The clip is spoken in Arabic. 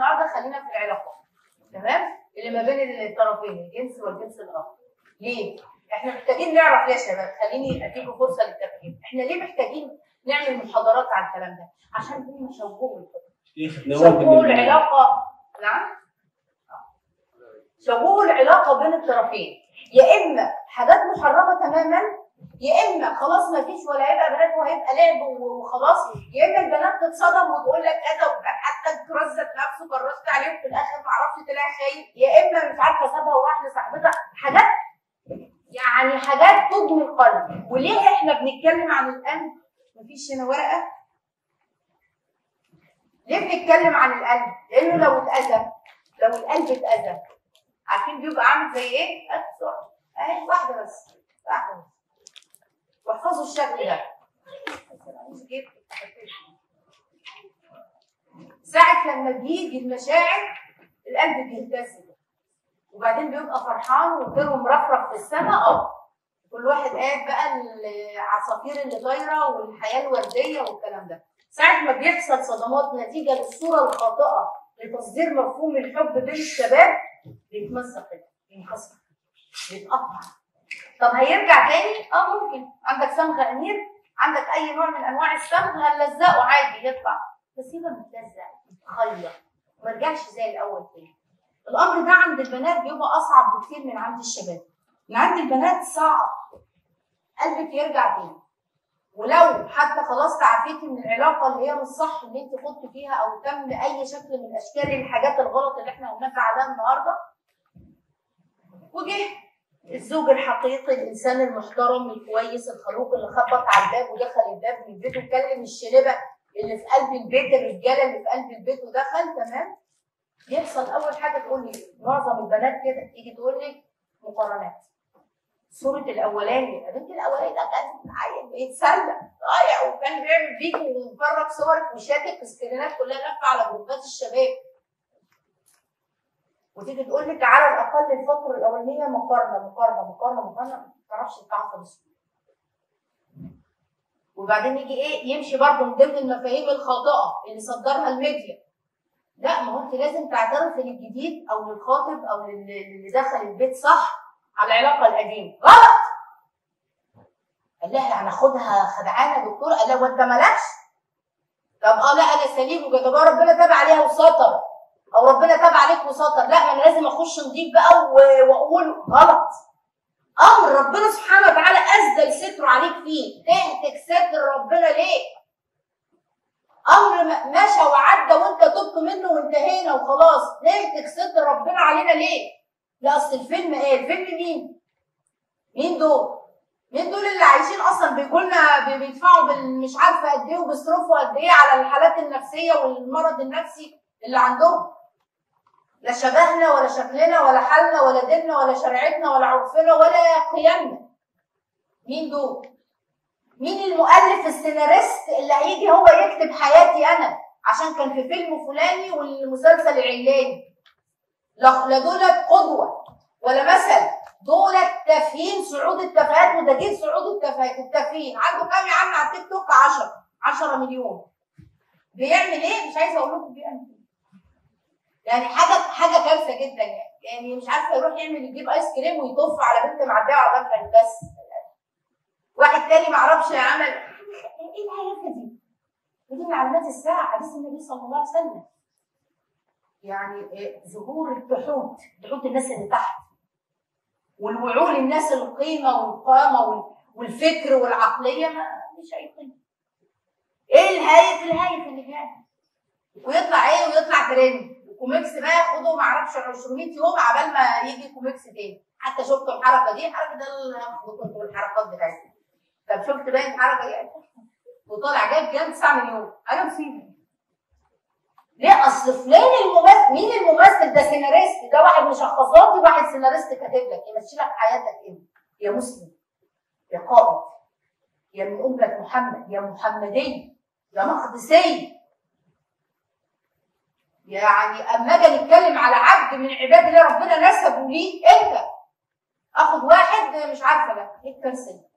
النهارده خلينا في العلاقات، تمام؟ اللي ما بين الطرفين، الجنس والجنس الاخر. ليه؟ احنا محتاجين نعرف يا شباب، خليني اديكم فرصه للتفكير، احنا ليه محتاجين نعمل محاضرات على الكلام ده؟ عشان هم شوهوا شوهوا العلاقه، نعم؟ شوهوا العلاقه بين الطرفين، يا اما حاجات محرمه تماما، يا اما خلاص ما فيش ولا هيبقى بنات وهيبقى لعب وخلاص، يا اما البنات تتصدم وتقول لك كذا وحتى الكراس ذات نفسه كرست عليهم في الاخر ما اعرفش طلع خاين، يا اما مش عارفه سابها وواحده صاحبتها، حاجات يعني حاجات تجمل القلب. وليه احنا بنتكلم عن القلب؟ مفيش هنا ورقه. ليه بنتكلم عن القلب؟ لانه لو اتاذى، لو القلب اتاذى عارفين بيبقى عامل زي ايه؟ اهي واحده بس، واحده بس، واحفظوا الشكل ده. ساعة لما بيجي المشاعر القلب بيهتز، وبعدين بيبقى فرحان وغيره مرفرف في السماء، كل واحد قاعد بقى العصافير اللي طايره والحياه الورديه والكلام ده. ساعة ما بيحصل صدمات نتيجه للصوره الخاطئه لتصدير مفهوم الحب بين الشباب بيتمزق، بينكسر، بيتقطع. طب هيرجع تاني؟ ممكن، عندك صمغ أنير، عندك أي نوع من أنواع الصمغ هنلزقه عادي يطلع، بس يبقى متلزق، متخيط، ما رجعش زي الأول تاني. الأمر ده عند البنات بيبقى أصعب بكتير من عند الشباب. من عند البنات صعب قلبك يرجع تاني، ولو حتى خلاص تعافيتي من العلاقه اللي هي مش صح اللي انت كنت فيها او تم اي شكل من اشكال الحاجات الغلط اللي احنا قلنا عليها النهارده، وجه الزوج الحقيقي، الانسان المحترم الكويس الخلوق اللي خبط على الباب ودخل الباب من بيته وكلم الشلبه اللي في قلب البيت، الرجاله اللي في قلب البيت ودخل، تمام؟ يحصل اول حاجه تقول لي معظم البنات كده، تيجي تقول لي مقارنات. صورة الأولاني، يا بنتي الأولاني ده كان عيل بيتسلى ضايع وكان بيعمل بيك ومفرج صورك وشاتك سكرينات كلها لفة على جروبات الشباب. وتيجي تقول لك على الأقل الفترة الأولانية مقارنة مقارنة مقارنة مقارنة، ما بتعرفش تتعاطى بسهولة. وبعدين يجي إيه؟ يمشي برضه من ضمن المفاهيم الخاطئة اللي صدرها الميديا. لا، ما هو أنت لازم تعترفي للجديد أو للخاطب أو للي دخل البيت صح على العلاقه القديمه، غلط. قال لها هناخدها خدعانه يا دكتور، قال لها وانت مالكش؟ طب لا انا سليم وكده، طب ربنا تاب عليها وسطر، او ربنا تاب عليك وسطر، لا ما انا لازم اخش نضيف بقى واقول غلط. امر ربنا سبحانه وتعالى اسدل ستره عليك فيه، تهتك ستر ربنا ليه؟ امر مشى وعدى وانت تبت منه وانتهينا وخلاص، نهتك ستر ربنا علينا ليه؟ لا اصل الفيلم ايه؟ الفيلم مين؟ مين دول؟ مين دول اللي عايشين اصلا بيجوا لنا بيدفعوا بالمش عارفه قد ايه وبيصرفوا قد ايه على الحالات النفسيه والمرض النفسي اللي عندهم؟ لا شبهنا ولا شكلنا ولا حالنا ولا ديننا ولا شريعتنا ولا عرفنا ولا قيمنا. مين دول؟ مين المؤلف السيناريست اللي هيجي هو يكتب حياتي انا عشان كان في فيلم فلاني والمسلسل العلاني؟ لا دولت قدوة ولا مثل، دولت تافهين صعود التفاهات وتجديد صعود التفاهات. التافهين عنده كام يا عم على التيك توك؟ 10 مليون. بيعمل ايه؟ مش عايزه اقول لكم بيعمل ايه. يعني حاجه كارثه جدا، يعني مش عارفه يروح يعمل يجيب ايس كريم ويطف على بنت معديه على ظهرها بس. واحد تاني معرفش عمل ايه الهيافه دي؟ ودي من علامات الساعه، حديث النبي صلى الله عليه وسلم. يعني ظهور الجحود، جحود الناس اللي تحت والوعول الناس القيمه والقامه والفكر والعقليه، مش اي قيمه. ايه الهايف اللي جاي؟ ويطلع ايه؟ ويطلع ترند وكوميكس بقى ياخدوا ما اعرفش 200 يوم عبال ما يجي كوميكس تاني. حتى شفت الحركه دي، الحركه ده كنت الحركات بتاعتي. طب شفت بقى الحركه دي وطالع جايب جنب 9 مليون، انا مصيبه. ليه؟ اصل فلان الممثل، مين الممثل ده؟ سيناريست، ده واحد مشخصاتي، واحد سيناريست كاتب لك يمشي لك حياتك انت يا مسلم يا قائد يا من امه محمد يا محمدي يا مقدسي. يعني اما اجي نتكلم على عبد من عباد الله ربنا نسبه ليه، انت اخد واحد مش عارفه بقى ايه الكارثه دي؟